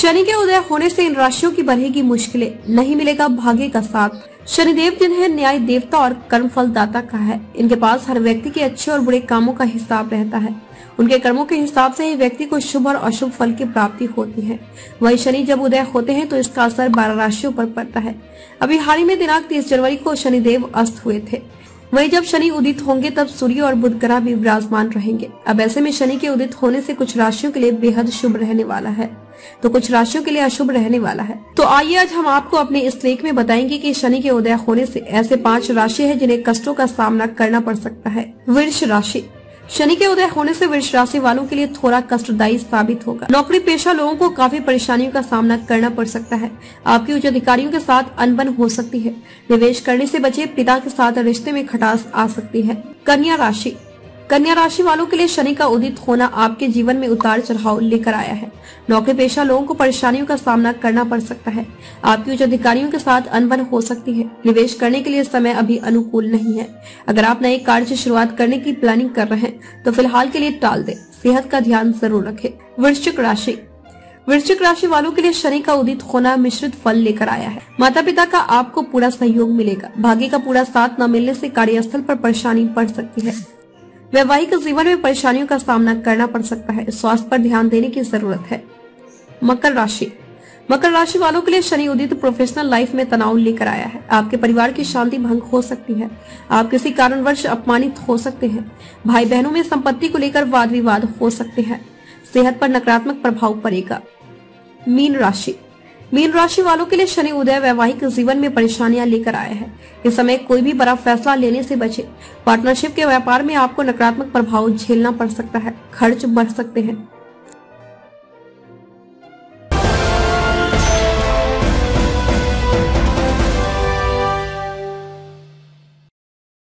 शनि के उदय होने से इन राशियों की बढ़ेगी मुश्किलें, नहीं मिलेगा भाग्य का साथ। शनिदेव जिन्हें न्याय देवता और कर्म फलदाता कहा है, इनके पास हर व्यक्ति के अच्छे और बुरे कामों का हिसाब रहता है। उनके कर्मों के हिसाब से ही व्यक्ति को शुभ और अशुभ फल की प्राप्ति होती है। वही शनि जब उदय होते हैं तो इसका असर 12 राशियों पर पड़ता है। अभी हाल ही में दिनांक 30 जनवरी को शनिदेव अस्त हुए थे। वही जब शनि उदित होंगे तब सूर्य और बुध ग्रह भी विराजमान रहेंगे। अब ऐसे में शनि के उदित होने से कुछ राशियों के लिए बेहद शुभ रहने वाला है तो कुछ राशियों के लिए अशुभ रहने वाला है। तो आइए आज हम आपको अपने इस लेख में बताएंगे कि शनि के उदय होने से ऐसे 5 राशि हैं जिन्हें कष्टों का सामना करना पड़ सकता है। वृष राशि। शनि के उदय होने से वृष राशि वालों के लिए थोड़ा कष्टदायी साबित होगा। नौकरी पेशा लोगों को काफी परेशानियों का सामना करना पड़ सकता है। आपके उच्च अधिकारियों के साथ अनबन हो सकती है। निवेश करने से बचे, पिता के साथ रिश्ते में खटास आ सकती है। कन्या राशि। कन्या राशि वालों के लिए शनि का उदित होना आपके जीवन में उतार चढ़ाव लेकर आया है। नौकरी पेशा लोगों को परेशानियों का सामना करना पड़ सकता है। आपके उच्च अधिकारियों के साथ अनबन हो सकती है। निवेश करने के लिए समय अभी अनुकूल नहीं है। अगर आप नए कार्य की शुरुआत करने की प्लानिंग कर रहे हैं तो फिलहाल के लिए टाल दें। सेहत का ध्यान जरूर रखें। वृश्चिक राशि। वृश्चिक राशि वालों के लिए शनि का उदित होना मिश्रित फल लेकर आया है। माता पिता का आपको पूरा सहयोग मिलेगा। भाग्य का पूरा साथ न मिलने से कार्यस्थल पर परेशानी पड़ सकती है। वैवाहिक जीवन में परेशानियों का सामना करना पड़ सकता है। स्वास्थ्य पर ध्यान देने की जरूरत है। मकर राशि। मकर राशि वालों के लिए शनि उदित प्रोफेशनल लाइफ में तनाव लेकर आया है। आपके परिवार की शांति भंग हो सकती है। आप किसी कारणवश अपमानित हो सकते हैं। भाई बहनों में संपत्ति को लेकर वाद विवाद हो सकते हैं। सेहत पर नकारात्मक प्रभाव पड़ेगा। मीन राशि। मीन राशि वालों के लिए शनि उदय वैवाहिक जीवन में परेशानियां लेकर आया है। इस समय कोई भी बड़ा फैसला लेने से बचे। पार्टनरशिप के व्यापार में आपको नकारात्मक प्रभाव झेलना पड़ सकता है। खर्च बढ़ सकते हैं।